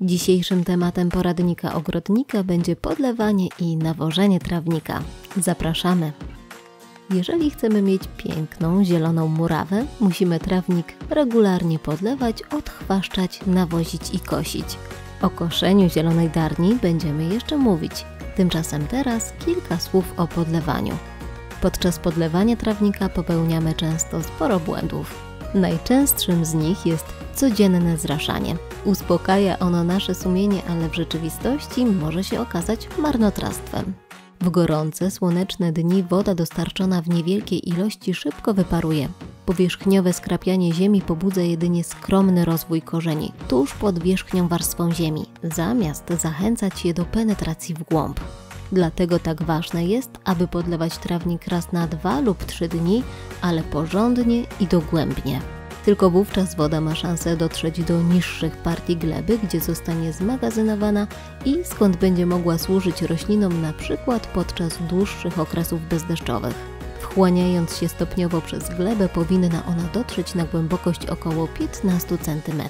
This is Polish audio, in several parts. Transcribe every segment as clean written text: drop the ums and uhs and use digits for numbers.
Dzisiejszym tematem poradnika ogrodnika będzie podlewanie i nawożenie trawnika. Zapraszamy! Jeżeli chcemy mieć piękną, zieloną murawę, musimy trawnik regularnie podlewać, odchwaszczać, nawozić i kosić. O koszeniu zielonej darni będziemy jeszcze mówić. Tymczasem teraz kilka słów o podlewaniu. Podczas podlewania trawnika popełniamy często sporo błędów. Najczęstszym z nich jest codzienne zraszanie. Uspokaja ono nasze sumienie, ale w rzeczywistości może się okazać marnotrawstwem. W gorące, słoneczne dni woda dostarczona w niewielkiej ilości szybko wyparuje. Powierzchniowe skrapianie ziemi pobudza jedynie skromny rozwój korzeni tuż pod wierzchnią warstwą ziemi, zamiast zachęcać je do penetracji w głąb. Dlatego tak ważne jest, aby podlewać trawnik raz na 2 lub 3 dni, ale porządnie i dogłębnie. Tylko wówczas woda ma szansę dotrzeć do niższych partii gleby, gdzie zostanie zmagazynowana i skąd będzie mogła służyć roślinom, na przykład podczas dłuższych okresów bezdeszczowych. Wchłaniając się stopniowo przez glebę, powinna ona dotrzeć na głębokość około 15 cm.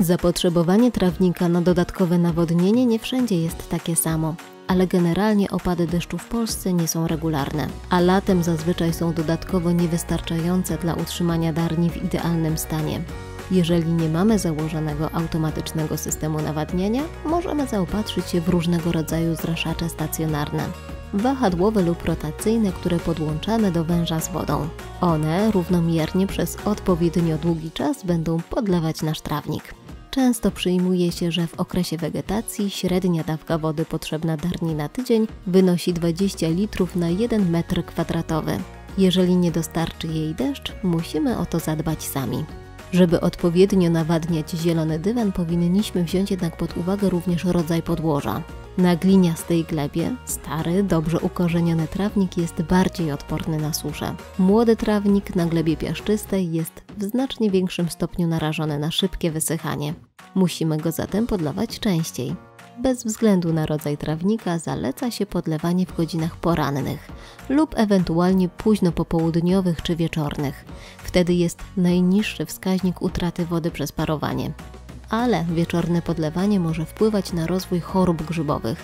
Zapotrzebowanie trawnika na dodatkowe nawodnienie nie wszędzie jest takie samo, ale generalnie opady deszczu w Polsce nie są regularne, a latem zazwyczaj są dodatkowo niewystarczające dla utrzymania darni w idealnym stanie. Jeżeli nie mamy założonego automatycznego systemu nawadniania, możemy zaopatrzyć się w różnego rodzaju zraszacze stacjonarne, wahadłowe lub rotacyjne, które podłączamy do węża z wodą. One równomiernie przez odpowiednio długi czas będą podlewać nasz trawnik. Często przyjmuje się, że w okresie wegetacji średnia dawka wody potrzebna darni na tydzień wynosi 20 litrów na 1 m2. Jeżeli nie dostarczy jej deszcz, musimy o to zadbać sami. Żeby odpowiednio nawadniać zielony dywan, powinniśmy wziąć jednak pod uwagę również rodzaj podłoża. Na gliniastej glebie stary, dobrze ukorzeniony trawnik jest bardziej odporny na suszę. Młody trawnik na glebie piaszczystej jest w znacznie większym stopniu narażony na szybkie wysychanie. Musimy go zatem podlewać częściej. Bez względu na rodzaj trawnika zaleca się podlewanie w godzinach porannych lub ewentualnie późno popołudniowych czy wieczornych. Wtedy jest najniższy wskaźnik utraty wody przez parowanie. Ale wieczorne podlewanie może wpływać na rozwój chorób grzybowych,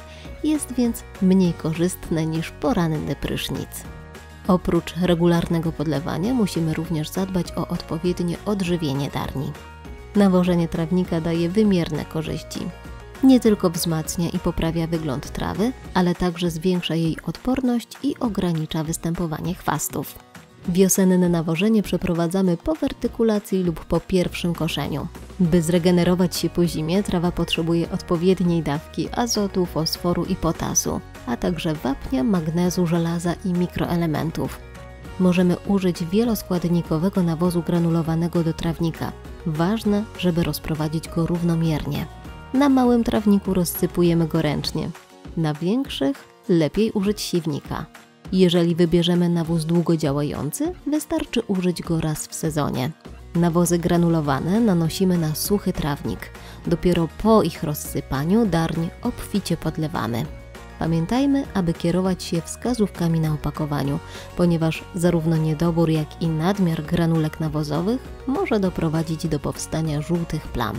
jest więc mniej korzystne niż poranny prysznic. Oprócz regularnego podlewania musimy również zadbać o odpowiednie odżywienie darni. Nawożenie trawnika daje wymierne korzyści. Nie tylko wzmacnia i poprawia wygląd trawy, ale także zwiększa jej odporność i ogranicza występowanie chwastów. Wiosenne nawożenie przeprowadzamy po wertykulacji lub po pierwszym koszeniu. By zregenerować się po zimie, trawa potrzebuje odpowiedniej dawki azotu, fosforu i potasu, a także wapnia, magnezu, żelaza i mikroelementów. Możemy użyć wieloskładnikowego nawozu granulowanego do trawnika. Ważne, żeby rozprowadzić go równomiernie. Na małym trawniku rozsypujemy go ręcznie. Na większych lepiej użyć siewnika. Jeżeli wybierzemy nawóz długodziałający, wystarczy użyć go raz w sezonie. Nawozy granulowane nanosimy na suchy trawnik. Dopiero po ich rozsypaniu darń obficie podlewamy. Pamiętajmy, aby kierować się wskazówkami na opakowaniu, ponieważ zarówno niedobór, jak i nadmiar granulek nawozowych może doprowadzić do powstania żółtych plam.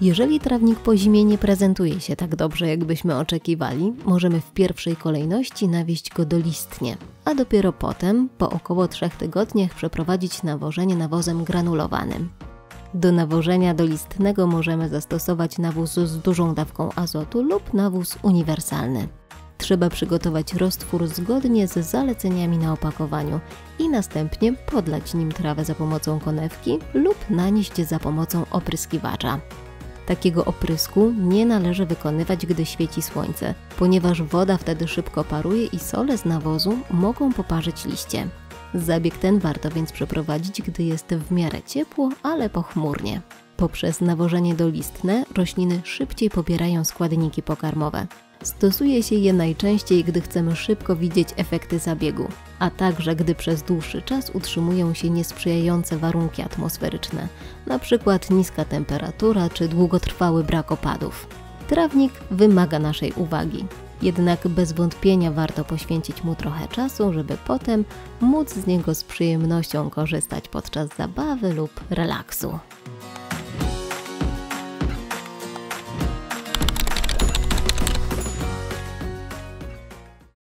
Jeżeli trawnik po zimie nie prezentuje się tak dobrze, jakbyśmy oczekiwali, możemy w pierwszej kolejności nawieźć go dolistnie, a dopiero potem, po około 3 tygodniach, przeprowadzić nawożenie nawozem granulowanym. Do nawożenia dolistnego możemy zastosować nawóz z dużą dawką azotu lub nawóz uniwersalny. Trzeba przygotować roztwór zgodnie z zaleceniami na opakowaniu i następnie podlać nim trawę za pomocą konewki lub nanieść za pomocą opryskiwacza. Takiego oprysku nie należy wykonywać, gdy świeci słońce, ponieważ woda wtedy szybko paruje i sole z nawozu mogą poparzyć liście. Zabieg ten warto więc przeprowadzić, gdy jest w miarę ciepło, ale pochmurnie. Poprzez nawożenie dolistne rośliny szybciej pobierają składniki pokarmowe. Stosuje się je najczęściej, gdy chcemy szybko widzieć efekty zabiegu, a także gdy przez dłuższy czas utrzymują się niesprzyjające warunki atmosferyczne, np. niska temperatura czy długotrwały brak opadów. Trawnik wymaga naszej uwagi, jednak bez wątpienia warto poświęcić mu trochę czasu, żeby potem móc z niego z przyjemnością korzystać podczas zabawy lub relaksu.